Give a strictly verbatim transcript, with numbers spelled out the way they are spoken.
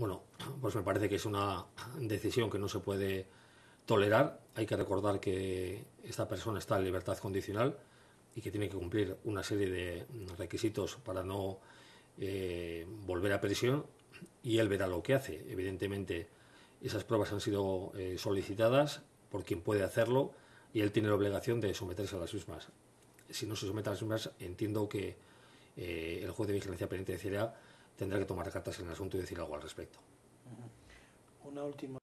Bueno, pues me parece que es una decisión que no se puede tolerar. Hay que recordar que esta persona está en libertad condicional y que tiene que cumplir una serie de requisitos para no eh, volver a prisión, y él verá lo que hace. Evidentemente, esas pruebas han sido eh, solicitadas por quien puede hacerlo y él tiene la obligación de someterse a las mismas. Si no se somete a las mismas, entiendo que eh, el juez de vigilancia penitenciaria tendrá que tomar cartas en el asunto y decir algo al respecto. Una última